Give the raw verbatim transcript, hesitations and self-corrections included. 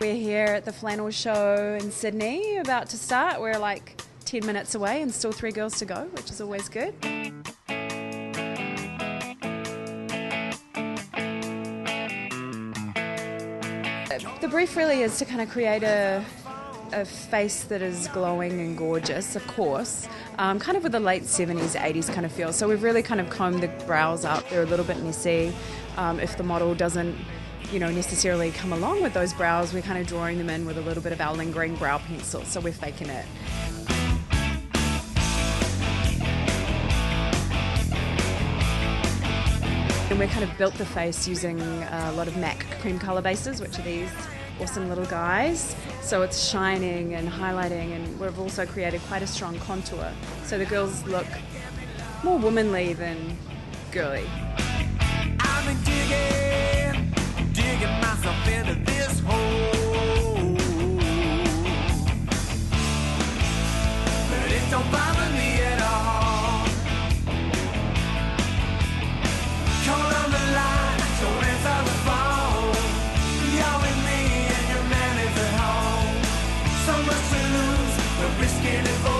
We're here at the Flannel Show in Sydney, about to start. We're like ten minutes away and still three girls to go, which is always good. The brief really is to kind of create a, a face that is glowing and gorgeous, of course, um, kind of with a late seventies, eighties kind of feel. So we've really kind of combed the brows up. They're a little bit messy. Um, if the model doesn't you know, necessarily come along with those brows, we're kind of drawing them in with a little bit of our lingering brow pencil, so we're faking it. And we've kind of built the face using a lot of MAC cream colour bases, which are these awesome little guys. So it's shining and highlighting, and we've also created quite a strong contour, so the girls look more womanly than girly. Risking it all.